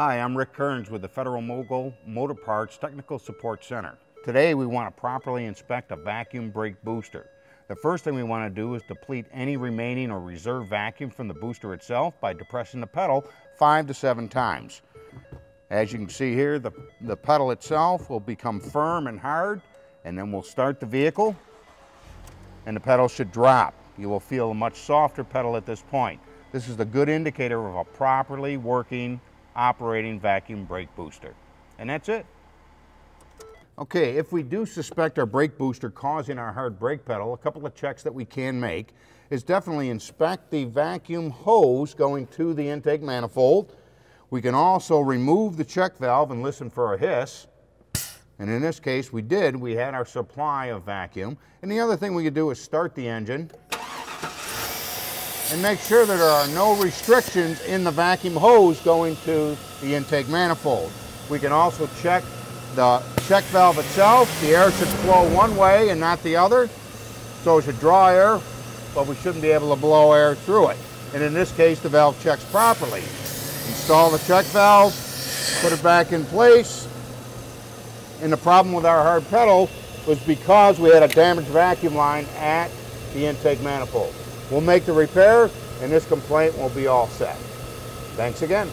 Hi, I'm Rick Kearns with the Federal Mogul Motor Parts Technical Support Center. Today we want to properly inspect a vacuum brake booster. The first thing we want to do is deplete any remaining or reserve vacuum from the booster itself by depressing the pedal 5 to 7 times. As you can see here, the pedal itself will become firm and hard, and then we'll start the vehicle and the pedal should drop. You will feel a much softer pedal at this point. This is a good indicator of a properly working operating vacuum brake booster. And that's it. Okay, if we do suspect our brake booster causing our hard brake pedal, a couple of checks that we can make is definitely inspect the vacuum hose going to the intake manifold. We can also remove the check valve and listen for a hiss. And in this case we did, we had our supply of vacuum. And the other thing we could do is start the engine and make sure that there are no restrictions in the vacuum hose going to the intake manifold. We can also check the check valve itself. The air should flow one way and not the other, so it should draw air, but we shouldn't be able to blow air through it. And in this case, the valve checks properly. Install the check valve, put it back in place, and the problem with our hard pedal was because we had a damaged vacuum line at the intake manifold. We'll make the repair, and this complaint will be all set. Thanks again.